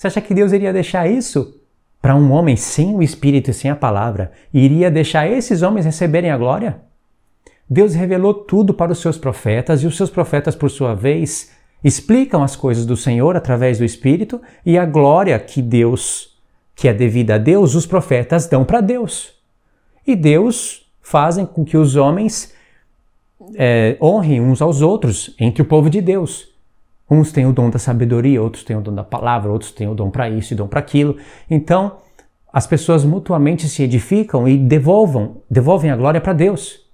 Você acha que Deus iria deixar isso para um homem sem o Espírito e sem a palavra? Iria deixar esses homens receberem a glória? Deus revelou tudo para os seus profetas, e os seus profetas, por sua vez, explicam as coisas do Senhor através do Espírito, e a glória que Deus, que é devida a Deus, os profetas dão para Deus. E Deus fazem com que os homens honrem uns aos outros entre o povo de Deus. Uns têm o dom da sabedoria, outros têm o dom da palavra, outros têm o dom para isso e dom para aquilo. Então, as pessoas mutuamente se edificam e devolvem a glória para Deus.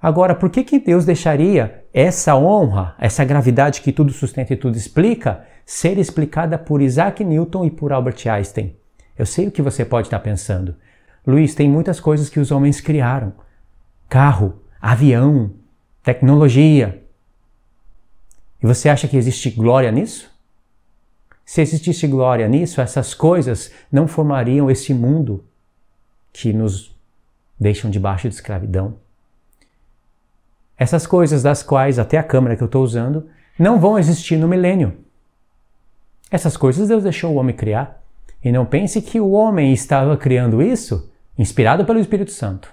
Agora, por que Deus deixaria essa honra, essa gravidade que tudo sustenta e tudo explica, ser explicada por Isaac Newton e por Albert Einstein? Eu sei o que você pode estar pensando. Luiz, tem muitas coisas que os homens criaram. Carro, avião, tecnologia. E você acha que existe glória nisso? Se existisse glória nisso, essas coisas não formariam esse mundo que nos deixam debaixo de escravidão. Essas coisas das quais, até a câmera que eu estou usando, não vão existir no milênio. Essas coisas Deus deixou o homem criar. E não pense que o homem estava criando isso inspirado pelo Espírito Santo.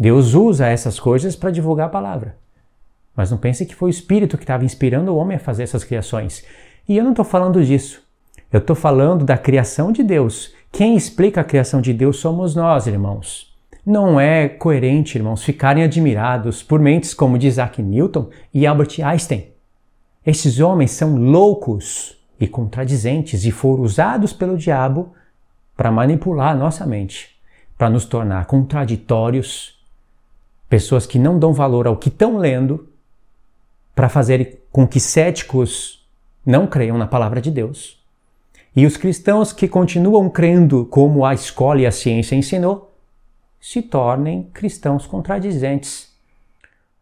Deus usa essas coisas para divulgar a palavra. Mas não pense que foi o Espírito que estava inspirando o homem a fazer essas criações. E eu não estou falando disso. Eu estou falando da criação de Deus. Quem explica a criação de Deus somos nós, irmãos. Não é coerente, irmãos, ficarem admirados por mentes como de Isaac Newton e Albert Einstein. Esses homens são loucos e contradizentes e foram usados pelo diabo para manipular a nossa mente, para nos tornar contraditórios, pessoas que não dão valor ao que estão lendo, para fazer com que céticos não creiam na palavra de Deus. E os cristãos que continuam crendo como a escola e a ciência ensinou, se tornem cristãos contradizentes.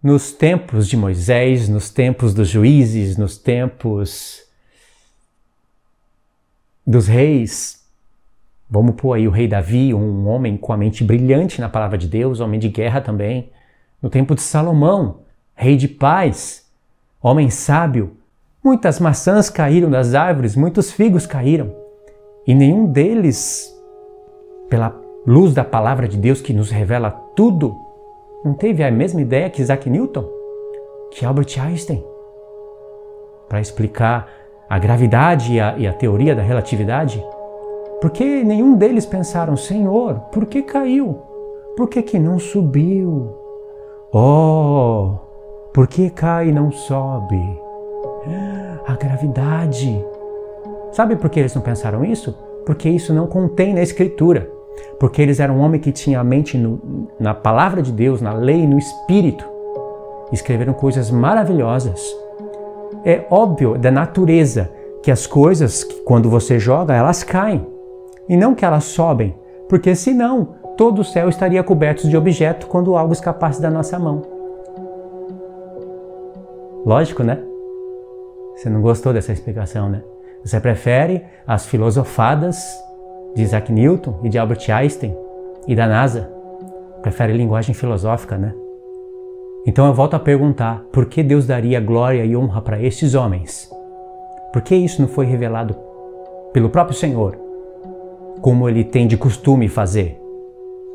Nos tempos de Moisés, nos tempos dos juízes, nos tempos dos reis, vamos pôr aí o rei Davi, um homem com a mente brilhante na palavra de Deus, homem de guerra também. No tempo de Salomão, rei de paz, homem sábio, muitas maçãs caíram das árvores, muitos figos caíram, e nenhum deles, pela luz da palavra de Deus que nos revela tudo, não teve a mesma ideia que Isaac Newton, que Albert Einstein, para explicar a gravidade e a teoria da relatividade? Porque nenhum deles pensaram, Senhor, por que caiu? Por que não subiu? Oh, por que cai e não sobe? A gravidade. Sabe por que eles não pensaram isso? Porque isso não contém na Escritura. Porque eles eram um homem que tinha a mente na palavra de Deus, na lei, no Espírito. Escreveram coisas maravilhosas. É óbvio da natureza que as coisas, quando você joga, elas caem. E não que elas sobem. Porque senão, todo o céu estaria coberto de objeto quando algo escapasse da nossa mão. Lógico, né? Você não gostou dessa explicação, né? Você prefere as filosofadas de Isaac Newton e de Albert Einstein e da NASA. Prefere linguagem filosófica, né? Então eu volto a perguntar, por que Deus daria glória e honra para esses homens? Por que isso não foi revelado pelo próprio Senhor, como ele tem de costume fazer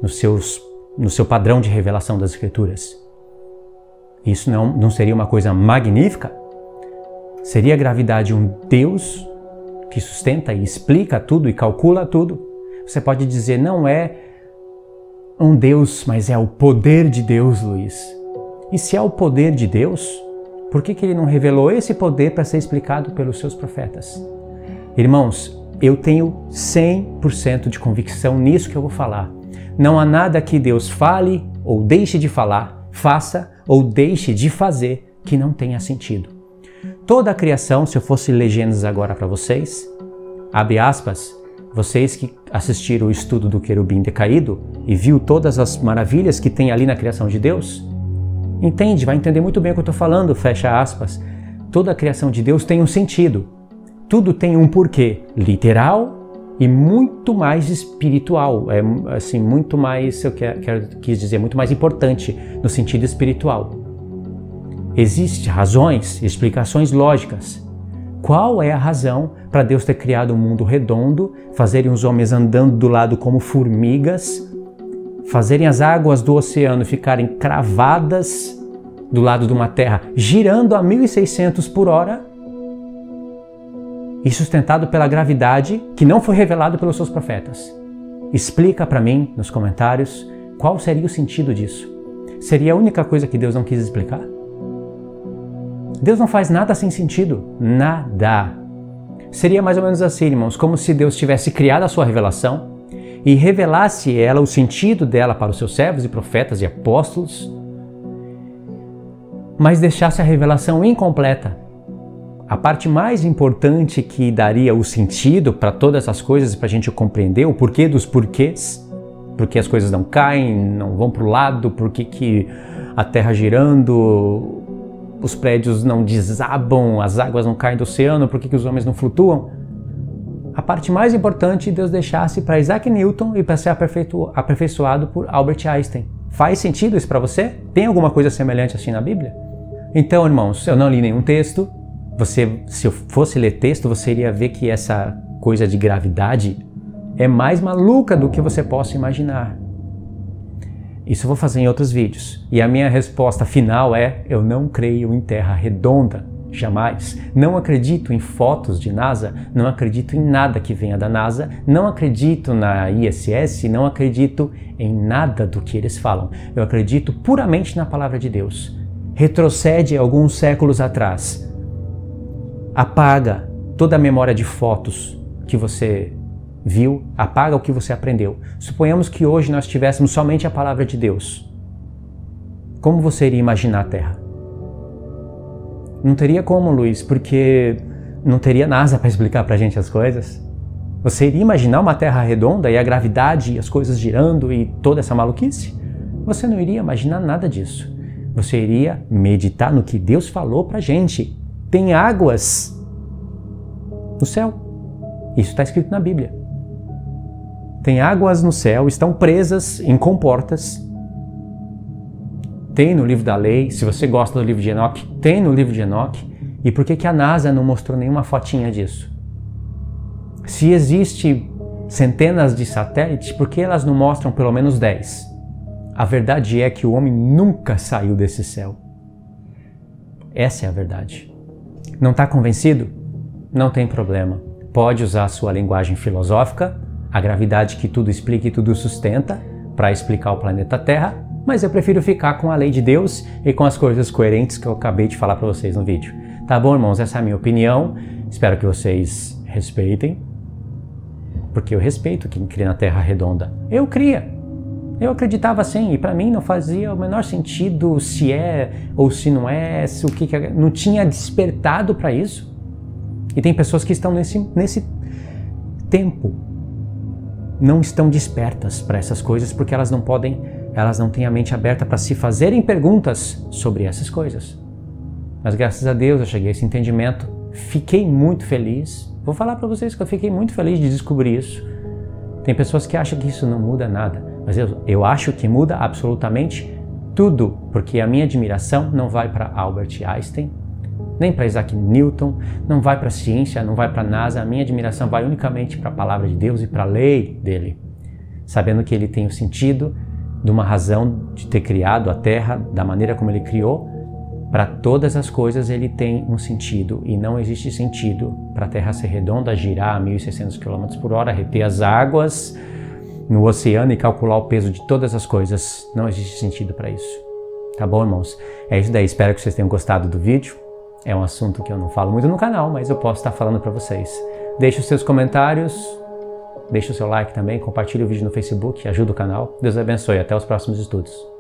no seu padrão de revelação das Escrituras? Isso não seria uma coisa magnífica? Seria a gravidade um Deus que sustenta e explica tudo e calcula tudo? Você pode dizer, não é um Deus, mas é o poder de Deus, Luiz. E se é o poder de Deus, por que ele não revelou esse poder para ser explicado pelos seus profetas? Irmãos, eu tenho 100% de convicção nisso que eu vou falar. Não há nada que Deus fale ou deixe de falar, faça ou deixe de fazer que não tenha sentido. Toda a criação, se eu fosse ler Gênesis agora para vocês, abre aspas, vocês que assistiram o estudo do querubim decaído e viu todas as maravilhas que tem ali na criação de Deus, entende, vai entender muito bem o que eu estou falando, fecha aspas. Toda a criação de Deus tem um sentido, tudo tem um porquê, literal e muito mais espiritual, muito mais, eu quis dizer, muito mais importante no sentido espiritual. Existem razões, explicações lógicas. Qual é a razão para Deus ter criado um mundo redondo, fazerem os homens andando do lado como formigas, fazerem as águas do oceano ficarem cravadas do lado de uma terra, girando a 1.600 por hora, e sustentado pela gravidade, que não foi revelado pelos seus profetas? Explica para mim, nos comentários, qual seria o sentido disso. Seria a única coisa que Deus não quis explicar? Deus não faz nada sem sentido. Nada. Seria mais ou menos assim, irmãos, como se Deus tivesse criado a sua revelação e revelasse ela, o sentido dela para os seus servos e profetas e apóstolos, mas deixasse a revelação incompleta. A parte mais importante que daria o sentido para todas essas coisas, para a gente compreender o porquê dos porquês, porque as coisas não caem, não vão para o lado, porque que a terra girando, os prédios não desabam, as águas não caem do oceano, por que os homens não flutuam? A parte mais importante Deus deixasse para Isaac Newton e para ser aperfeiçoado por Albert Einstein. Faz sentido isso para você? Tem alguma coisa semelhante assim na Bíblia? Então, irmãos, eu não li nenhum texto. Você, se eu fosse ler texto, você iria ver que essa coisa de gravidade é mais maluca do que você possa imaginar. Isso eu vou fazer em outros vídeos. E a minha resposta final é: eu não creio em terra redonda, jamais. Não acredito em fotos de NASA, não acredito em nada que venha da NASA, não acredito na ISS, não acredito em nada do que eles falam. Eu acredito puramente na palavra de Deus. Retrocede alguns séculos atrás. Apaga toda a memória de fotos que você viu, apaga o que você aprendeu. Suponhamos que hoje nós tivéssemos somente a palavra de Deus. Como você iria imaginar a Terra? Não teria como, Luiz, porque não teria NASA para explicar para a gente as coisas. Você iria imaginar uma Terra redonda e a gravidade e as coisas girando e toda essa maluquice? Você não iria imaginar nada disso. Você iria meditar no que Deus falou para a gente. Tem águas no céu. Isso está escrito na Bíblia. Tem águas no céu, estão presas em comportas. Tem no livro da lei, se você gosta do livro de Enoque, tem no livro de Enoque. E por que que a NASA não mostrou nenhuma fotinha disso? Se existe centenas de satélites, por que elas não mostram pelo menos 10? A verdade é que o homem nunca saiu desse céu. Essa é a verdade. Não está convencido? Não tem problema. Pode usar a sua linguagem filosófica, a gravidade que tudo explica e tudo sustenta, para explicar o planeta Terra, mas eu prefiro ficar com a lei de Deus e com as coisas coerentes que eu acabei de falar para vocês no vídeo. Tá bom, irmãos? Essa é a minha opinião. Espero que vocês respeitem, porque eu respeito quem cria na Terra redonda. Eu cria. Eu acreditava assim, e para mim não fazia o menor sentido se é ou se não é, se o que é. Não tinha despertado para isso. E tem pessoas que estão nesse tempo, não estão despertas para essas coisas porque elas não podem, elas não têm a mente aberta para se fazerem perguntas sobre essas coisas. Mas graças a Deus eu cheguei a esse entendimento, fiquei muito feliz. Vou falar para vocês que eu fiquei muito feliz de descobrir isso. Tem pessoas que acham que isso não muda nada, mas eu acho que muda absolutamente tudo, porque a minha admiração não vai para Albert Einstein, nem para Isaac Newton, não vai para a ciência, não vai para a NASA. A minha admiração vai unicamente para a palavra de Deus e para a lei dele, sabendo que ele tem o sentido de uma razão de ter criado a Terra da maneira como ele criou. Para todas as coisas ele tem um sentido, e não existe sentido para a Terra ser redonda, girar a 1.600 km por hora, reter as águas no oceano e calcular o peso de todas as coisas. Não existe sentido para isso. Tá bom, irmãos? É isso daí. Espero que vocês tenham gostado do vídeo. É um assunto que eu não falo muito no canal, mas eu posso estar falando para vocês. Deixe os seus comentários, deixe o seu like também, compartilhe o vídeo no Facebook, ajuda o canal. Deus abençoe, até os próximos estudos.